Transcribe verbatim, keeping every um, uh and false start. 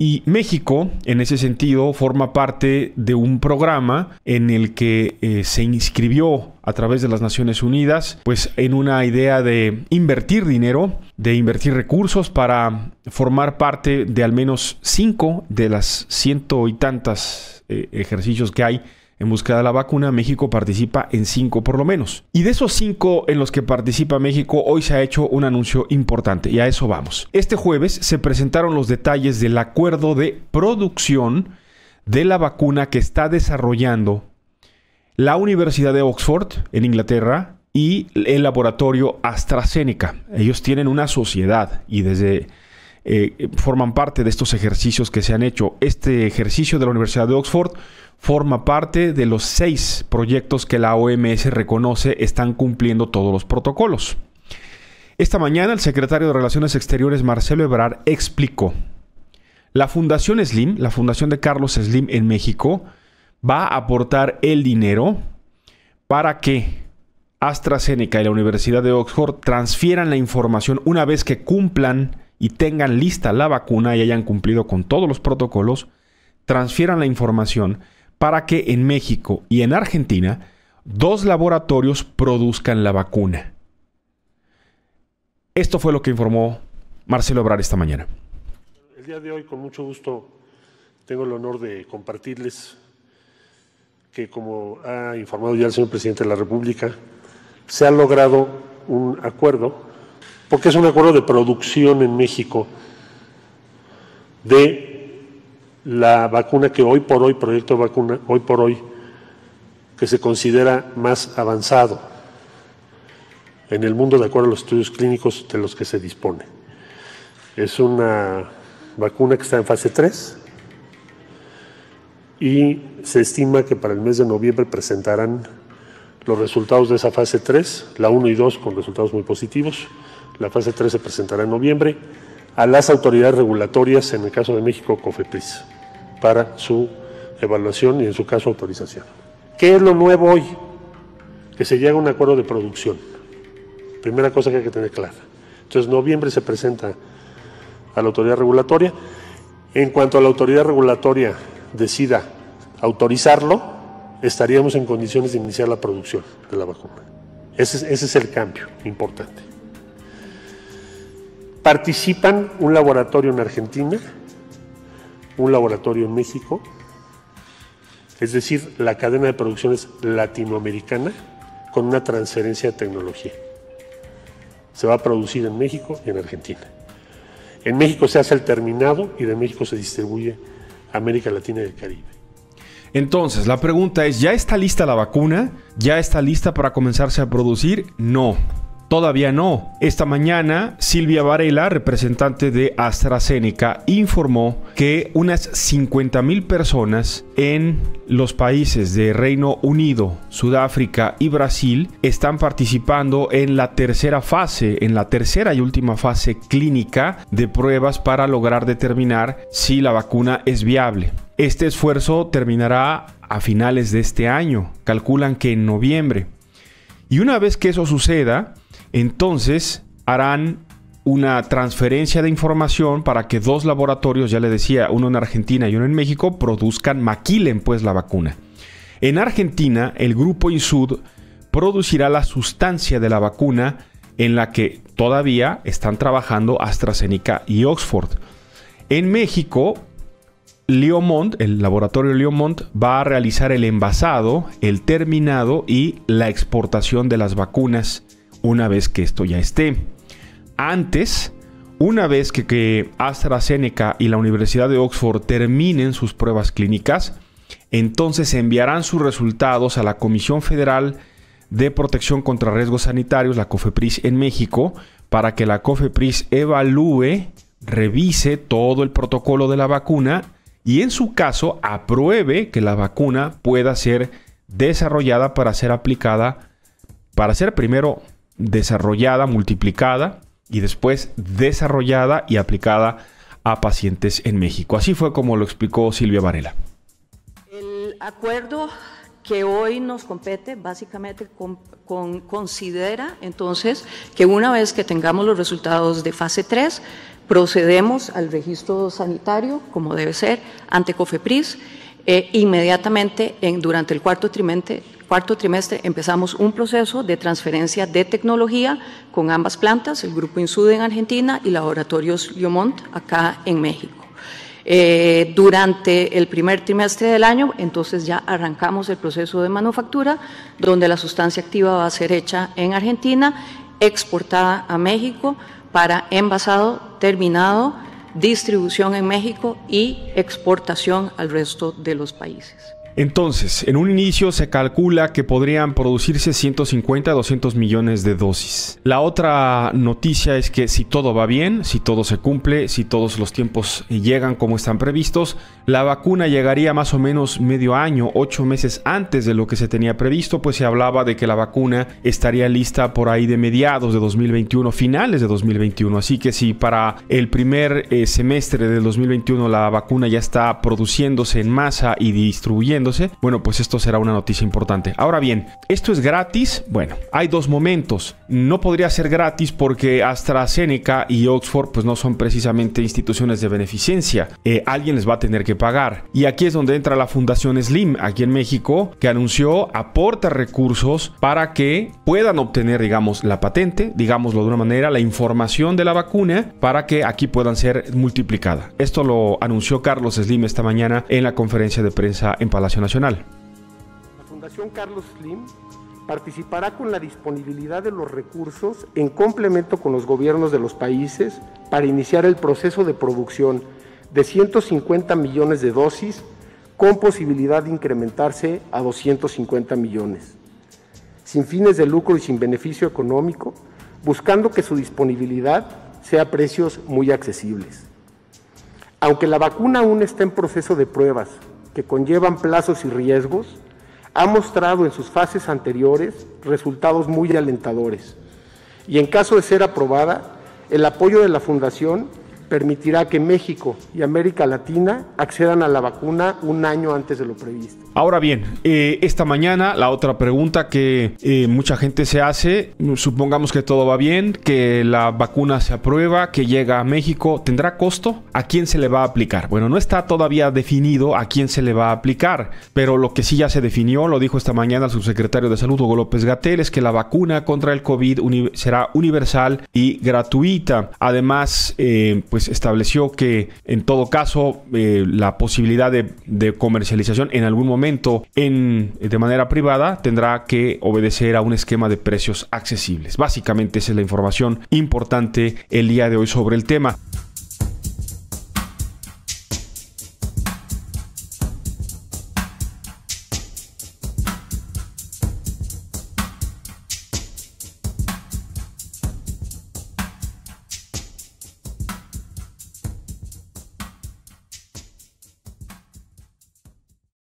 Y México, en ese sentido, forma parte de un programa en el que eh, se inscribió a través de las Naciones Unidas, pues en una idea de invertir dinero, de invertir recursos para formar parte de al menos cinco de las ciento y tantas eh, ejercicios que hay en busca de la vacuna. México participa en cinco por lo menos. Y de esos cinco en los que participa México, hoy se ha hecho un anuncio importante y a eso vamos. Este jueves se presentaron los detalles del acuerdo de producción de la vacuna que está desarrollando la Universidad de Oxford en Inglaterra y el laboratorio AstraZeneca. Ellos tienen una sociedad y desde... Eh, forman parte de estos ejercicios que se han hecho. Este ejercicio de la Universidad de Oxford forma parte de los seis proyectos que la O M S reconoce están cumpliendo todos los protocolos. Esta mañana el secretario de Relaciones Exteriores, Marcelo Ebrard, explicó: la Fundación Slim, la Fundación de Carlos Slim en México, va a aportar el dinero para que AstraZeneca y la Universidad de Oxford transfieran la información una vez que cumplan y tengan lista la vacuna y hayan cumplido con todos los protocolos, transfieran la información para que en México y en Argentina dos laboratorios produzcan la vacuna. Esto fue lo que informó Marcelo Ebrard esta mañana. El día de hoy, con mucho gusto, tengo el honor de compartirles que, como ha informado ya el señor presidente de la República, se ha logrado un acuerdo, porque es un acuerdo de producción en México de la vacuna que hoy por hoy, proyecto de vacuna, hoy por hoy, que se considera más avanzado en el mundo de acuerdo a los estudios clínicos de los que se dispone. Es una vacuna que está en fase tres y se estima que para el mes de noviembre presentarán los resultados de esa fase tres, la uno y dos con resultados muy positivos. La fase tres se presentará en noviembre a las autoridades regulatorias, en el caso de México, COFEPRIS, para su evaluación y, en su caso, autorización. ¿Qué es lo nuevo hoy? Que se llega a un acuerdo de producción. Primera cosa que hay que tener clara. Entonces, noviembre se presenta a la autoridad regulatoria. En cuanto a la autoridad regulatoria decida autorizarlo, estaríamos en condiciones de iniciar la producción de la vacuna. Ese, ese es el cambio importante. Participan un laboratorio en Argentina, un laboratorio en México, es decir, la cadena de producción es latinoamericana con una transferencia de tecnología. Se va a producir en México y en Argentina. En México se hace el terminado y de México se distribuye a América Latina y el Caribe. Entonces, la pregunta es, ¿ya está lista la vacuna? ¿Ya está lista para comenzarse a producir? No. Todavía no. Esta mañana, Silvia Varela, representante de AstraZeneca, informó que unas cincuenta mil personas en los países de Reino Unido, Sudáfrica y Brasil están participando en la tercera fase, en la tercera y última fase clínica de pruebas para lograr determinar si la vacuna es viable. Este esfuerzo terminará a finales de este año, calculan que en noviembre. Y una vez que eso suceda, entonces harán una transferencia de información para que dos laboratorios, ya le decía, uno en Argentina y uno en México, produzcan, maquilen pues la vacuna. En Argentina, el Grupo Insud producirá la sustancia de la vacuna en la que todavía están trabajando AstraZeneca y Oxford. En México, Liomont, el laboratorio Liomont, va a realizar el envasado, el terminado y la exportación de las vacunas. Una vez que esto ya esté. Antes, una vez que, que AstraZeneca y la Universidad de Oxford terminen sus pruebas clínicas, entonces enviarán sus resultados a la Comisión Federal de Protección contra Riesgos Sanitarios, la COFEPRIS en México, para que la COFEPRIS evalúe, revise todo el protocolo de la vacuna y en su caso apruebe que la vacuna pueda ser desarrollada para ser aplicada, para ser primero desarrollada, multiplicada y después desarrollada y aplicada a pacientes en México. Así fue como lo explicó Silvia Varela. El acuerdo que hoy nos compete básicamente con, con, considera entonces que una vez que tengamos los resultados de fase tres, procedemos al registro sanitario, como debe ser, ante COFEPRIS, eh, inmediatamente en, durante el cuarto trimestre, cuarto trimestre empezamos un proceso de transferencia de tecnología con ambas plantas, el Grupo Insud en Argentina y Laboratorios Liomont acá en México. Eh, durante el primer trimestre del año, entonces ya arrancamos el proceso de manufactura, donde la sustancia activa va a ser hecha en Argentina, exportada a México para envasado, terminado, distribución en México y exportación al resto de los países. Entonces, en un inicio se calcula que podrían producirse ciento cincuenta a doscientos millones de dosis. La otra noticia es que si todo va bien, si todo se cumple, si todos los tiempos llegan como están previstos, la vacuna llegaría más o menos medio año, ocho meses antes de lo que se tenía previsto, pues se hablaba de que la vacuna estaría lista por ahí de mediados de dos mil veintiuno, finales de dos mil veintiuno. Así que si para el primer eh, semestre del dos mil veintiuno la vacuna ya está produciéndose en masa y distribuyéndose, bueno, pues esto será una noticia importante. Ahora bien, ¿esto es gratis? Bueno, hay dos momentos. No podría ser gratis porque AstraZeneca y Oxford pues no son precisamente instituciones de beneficencia. Eh, alguien les va a tener que pagar. Y aquí es donde entra la Fundación Slim, aquí en México, que anunció aporta recursos para que puedan obtener, digamos, la patente, digámoslo de una manera, la información de la vacuna para que aquí puedan ser multiplicada. Esto lo anunció Carlos Slim esta mañana en la conferencia de prensa en Palacio Nacional. La Fundación Carlos Slim participará con la disponibilidad de los recursos en complemento con los gobiernos de los países para iniciar el proceso de producción de ciento cincuenta millones de dosis con posibilidad de incrementarse a doscientos cincuenta millones, sin fines de lucro y sin beneficio económico, buscando que su disponibilidad sea a precios muy accesibles. Aunque la vacuna aún está en proceso de pruebas, que conllevan plazos y riesgos, ha mostrado en sus fases anteriores resultados muy alentadores. Y en caso de ser aprobada, el apoyo de la Fundación permitirá que México y América Latina accedan a la vacuna un año antes de lo previsto. Ahora bien, eh, esta mañana la otra pregunta que eh, mucha gente se hace, supongamos que todo va bien, que la vacuna se aprueba, que llega a México, ¿tendrá costo? ¿A quién se le va a aplicar? Bueno, no está todavía definido a quién se le va a aplicar, pero lo que sí ya se definió, lo dijo esta mañana el subsecretario de Salud, Hugo López Gatell, es que la vacuna contra el COVID uni- será universal y gratuita. Además, eh, pues estableció que en todo caso eh, la posibilidad de, de comercialización en algún momento en, de manera privada tendrá que obedecer a un esquema de precios accesibles. Básicamente esa es la información importante el día de hoy sobre el tema.